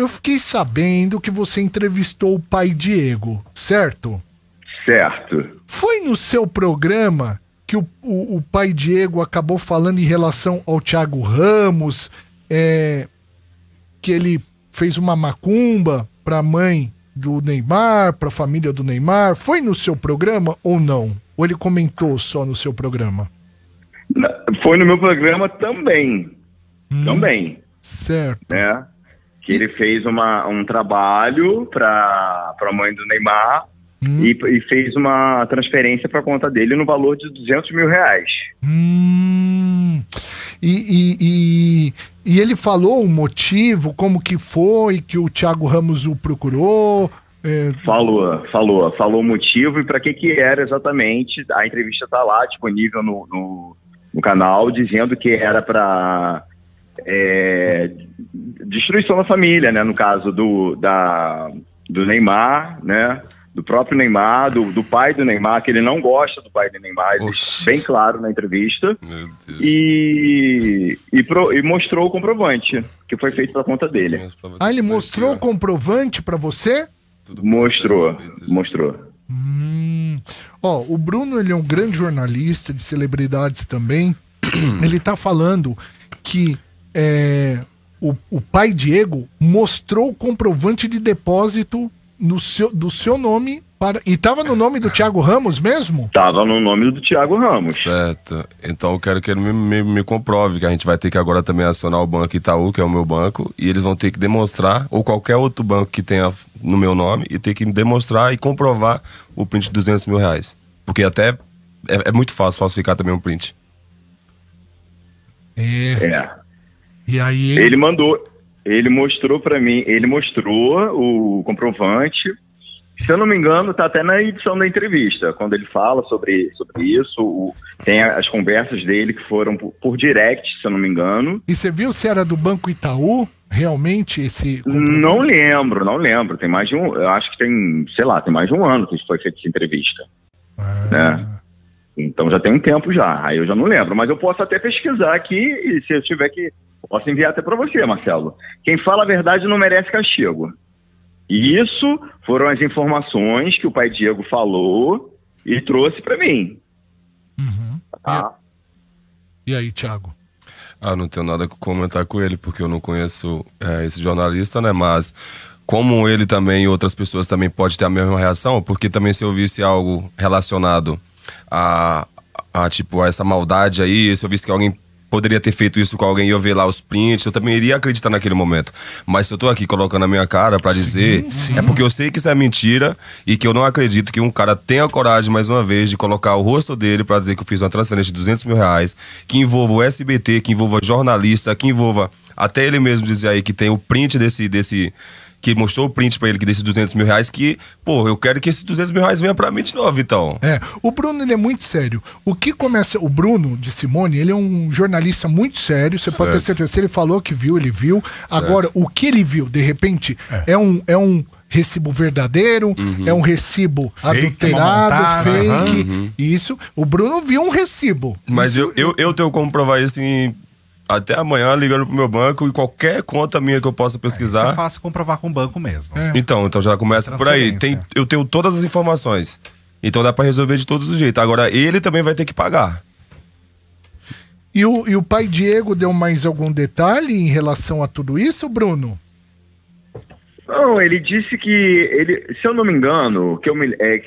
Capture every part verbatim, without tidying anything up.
eu fiquei sabendo que você entrevistou o pai Diego, certo? Certo. Foi no seu programa que o, o, o pai Diego acabou falando em relação ao Thiago Ramos, é, que ele fez uma macumba para a mãe do Neymar, para a família do Neymar. Foi no seu programa ou não? Ou ele comentou só no seu programa? Foi no meu programa também. Hum, também. Certo. Né? Que ele fez uma, um trabalho para a mãe do Neymar. Hum. E, e fez uma transferência para a conta dele no valor de duzentos mil reais. Hum. E, e, e, e ele falou o motivo, como que foi que o Thiago Ramos o procurou? É... Falou, falou, falou o motivo e para que que era exatamente. A entrevista está lá disponível no, no, no canal, dizendo que era para é, destruição da família, né? No caso do, da, do Neymar, né? Do próprio Neymar, do, do pai do Neymar, que ele não gosta do pai do Neymar, bem claro na entrevista. Meu Deus. E, e, pro, e mostrou o comprovante, que foi feito pela conta dele. Ah, ele mostrou o comprovante pra você? Mostrou, mostrou. Hum. Ó, o Bruno, ele é um grande jornalista de celebridades também. Ele tá falando que é, o, o pai Diego mostrou o comprovante de depósito no seu, do seu nome para... E tava no nome do Thiago Ramos mesmo? Tava no nome do Thiago Ramos. Certo. Então eu quero que ele me, me, me comprove, que a gente vai ter que agora também acionar o Banco Itaú, que é o meu banco, e eles vão ter que demonstrar, ou qualquer outro banco que tenha no meu nome, e ter que demonstrar e comprovar o print de duzentos mil reais. Porque até é, é muito fácil falsificar também um print. É. é. E aí... Ele mandou... Ele mostrou para mim, ele mostrou o comprovante. Se eu não me engano, tá até na edição da entrevista, quando ele fala sobre, sobre isso. O, tem as conversas dele que foram por, por direct, se eu não me engano. E você viu se era do Banco Itaú, realmente, esse comprovante? Não lembro, não lembro. Tem mais de um, eu acho que tem, sei lá, tem mais de um ano que foi feita essa entrevista. Ah. Né? Então já tem um tempo já, aí eu já não lembro. Mas eu posso até pesquisar aqui e se eu tiver que... Posso enviar até para você, Marcelo. Quem fala a verdade não merece castigo. E isso foram as informações que o pai Diego falou e trouxe para mim. Uhum. Tá? E aí, Thiago? Ah, não tenho nada a comentar com ele, porque eu não conheço é, esse jornalista, né? Mas como ele também e outras pessoas também podem ter a mesma reação, porque também se eu visse algo relacionado a, a, tipo, a essa maldade aí, se eu visse que alguém... poderia ter feito isso com alguém e eu ver lá os prints, eu também iria acreditar naquele momento. Mas se eu tô aqui colocando a minha cara pra dizer, sim, sim. É porque eu sei que isso é mentira e que eu não acredito que um cara tenha coragem, mais uma vez, de colocar o rosto dele pra dizer que eu fiz uma transferência de duzentos mil reais, que envolva o S B T, que envolva jornalista, que envolva até ele mesmo dizer aí que tem o print desse... desse que mostrou o print pra ele, que desses duzentos mil reais, que, pô, eu quero que esses duzentos mil reais venha pra mim de novo, então. É, o Bruno, ele é muito sério. O que começa... O Bruno Di Simone, ele é um jornalista muito sério, você pode ter certeza. Se ele falou que viu, ele viu. Certo. Agora, o que ele viu, de repente, é, é um... É um... recibo verdadeiro, uhum. É um recibo fake, adulterado, fake, uhum. Isso. O Bruno viu um recibo. Mas isso, eu, eu, eu tenho que comprovar isso em... até amanhã, ligando pro meu banco e qualquer conta minha que eu possa pesquisar. Isso é fácil comprovar com o banco mesmo. É. Então, então já começa por aí. Tem, eu tenho todas as informações. Então dá pra resolver de todos os jeitos. Agora ele também vai ter que pagar. E o, e o pai Diego deu mais algum detalhe em relação a tudo isso, Bruno? Não, ele disse que, ele, se eu não me engano, que eu, me, é,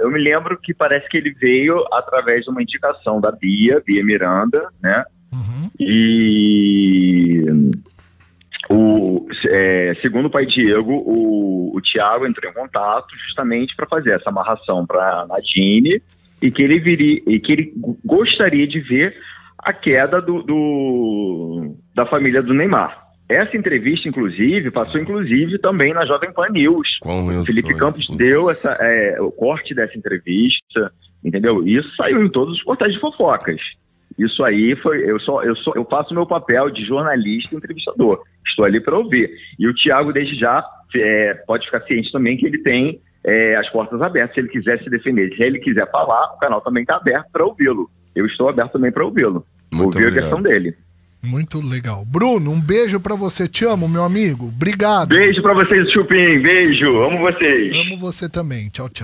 eu me lembro que parece que ele veio através de uma indicação da Bia, Bia Miranda, né? Uhum. E o, é, segundo o pai Diego, o, o Thiago entrou em contato justamente para fazer essa amarração para Nadine e que ele viria e que ele gostaria de ver a queda do, do da família do Neymar. Essa entrevista, inclusive, passou inclusive também na Jovem Pan News. O Felipe Campos deu essa, é, o corte dessa entrevista, entendeu? Isso saiu em todos os portais de fofocas. Isso aí foi, eu só, eu só, eu faço meu papel de jornalista e entrevistador. Estou ali para ouvir. E o Thiago, desde já, é, pode ficar ciente também que ele tem é, as portas abertas. Se ele quiser se defender, se ele quiser falar, o canal também está aberto para ouvi-lo. Eu estou aberto também para ouvi-lo. Ouvir a questão dele. Muito legal. Bruno, um beijo pra você. Te amo, meu amigo. Obrigado. Beijo pra vocês, Chupim. Beijo. Amo vocês. Amo você também. Tchau, tchau.